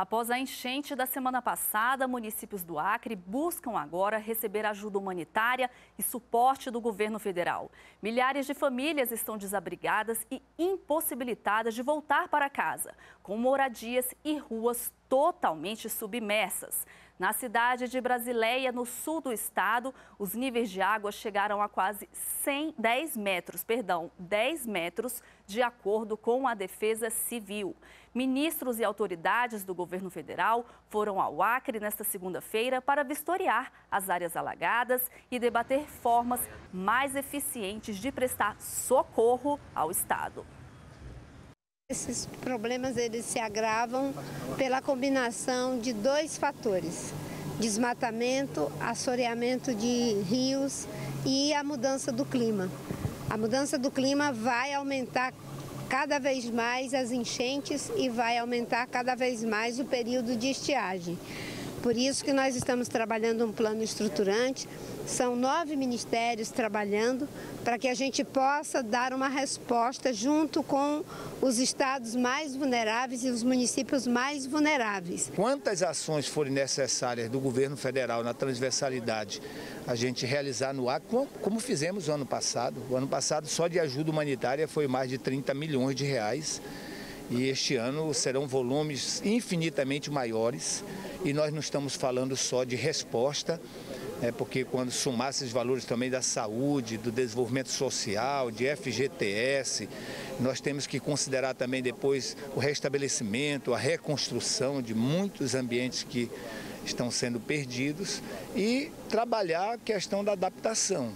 Após a enchente da semana passada, municípios do Acre buscam agora receber ajuda humanitária e suporte do governo federal. Milhares de famílias estão desabrigadas e impossibilitadas de voltar para casa, com moradias e ruas totalmente submersas. Na cidade de Brasileia, no sul do estado, os níveis de água chegaram a quase 10 metros, de acordo com a Defesa Civil. Ministros e autoridades do governo federal foram ao Acre nesta segunda-feira para vistoriar as áreas alagadas e debater formas mais eficientes de prestar socorro ao estado. Esses problemas eles se agravam pela combinação de dois fatores: desmatamento, assoreamento de rios e a mudança do clima. A mudança do clima vai aumentar cada vez mais as enchentes e vai aumentar cada vez mais o período de estiagem. Por isso que nós estamos trabalhando um plano estruturante, são 9 ministérios trabalhando para que a gente possa dar uma resposta junto com os estados mais vulneráveis e os municípios mais vulneráveis. Quantas ações forem necessárias do governo federal na transversalidade a gente realizar no Acre, como fizemos o ano passado. O ano passado só de ajuda humanitária foi mais de 30 milhões de reais. E este ano serão volumes infinitamente maiores e nós não estamos falando só de resposta, porque quando somar esses valores também da saúde, do desenvolvimento social, de FGTS, nós temos que considerar também depois o restabelecimento, a reconstrução de muitos ambientes que estão sendo perdidos e trabalhar a questão da adaptação.